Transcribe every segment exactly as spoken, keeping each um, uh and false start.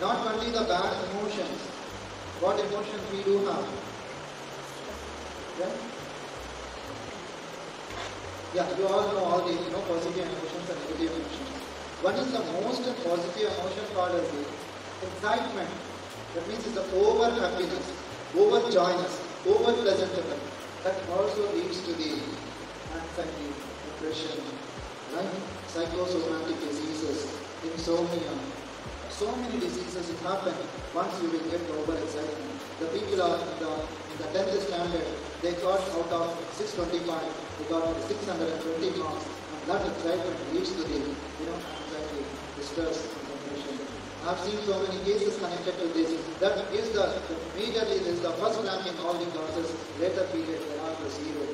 Not only the bad emotions. What emotions we do have? Yeah? Yeah, you all know all these, you know, positive emotions and negative emotions. What is the most positive emotion called as excitement? That means it's the over happiness, over joyness, over pleasantness. That also leads to the anxiety, depression, right? Psychosomatic diseases, insomnia. So many diseases it happen once you will get over excitement. The people are in the, in the tenth standard, they got out of six twenty-five, they got six hundred twenty marks, and that excitement leads to the, you know, anxiety, distress, and depression. I've seen so many cases connected to this. That is the, the major is the first rank in all the classes. Later period, they are the zero.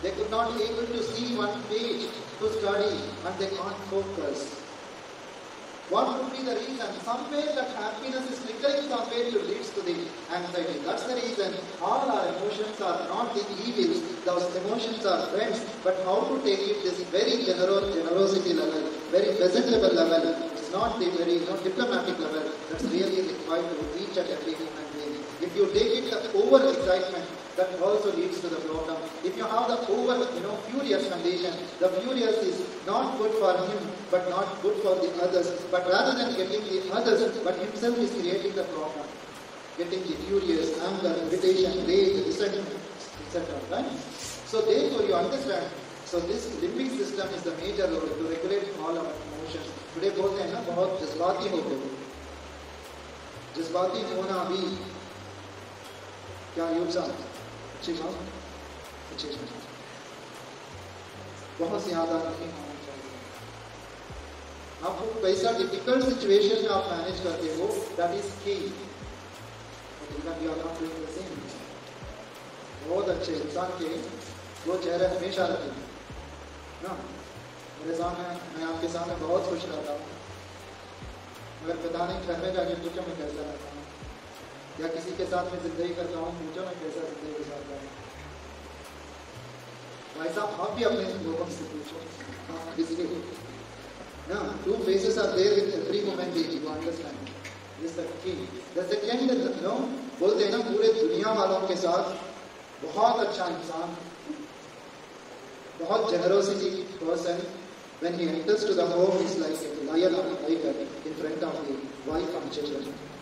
They could not be able to see one page to study, and they can't focus. What would be the reason? Somewhere that happiness is flickering, somewhere it leads to the anxiety. That's the reason all our emotions are not the evils. Those emotions are friends. But how to take it this very generous generosity level, very pleasant level level. It's not the very you know, diplomatic level. That's really required to reach at every human being. If you take it the over excitement, that also leads to the problem. If you have the over, you know, furious condition, the furious is not good for him, but not good for the others. But rather than getting the others, but himself is creating the problem. Getting the furious, anger, irritation, rage, resentment, et cetera. Right? So therefore you understand, so this limbic system is the major role to regulate all our emotions. Today both are about Jazbati ho gaye. Jazbati hona bhi kya use hai? बहुत ज्यादा नहीं होना चाहिए। आपको कैसा difficult situation में आप manage करते हो, दैट इज की। बहुत अच्छे इंसान के वो चेहरे हमेशा रहते हैं ना। मेरे सामने, मैं आपके सामने बहुत खुश रहता हूँ, मगर पता नहीं घर में जाके पूछो मैं कैसा रहता हूँ, या किसी के साथ में जिंदगी करता हूँ, पूछो मैं कैसा जिंदगी गुजारता हूँ। भाई साहब आप भी अपने लोगों से पूछो किसी के ना। Two faces are there in every human being, you understand this the key. The second is no, बोलते हैं ना पूरे दुनिया वालों के साथ बहुत अच्छा इंसान, बहुत generosity person. When he enters to the home, he is like a lion or a tiger in front of the wife and children.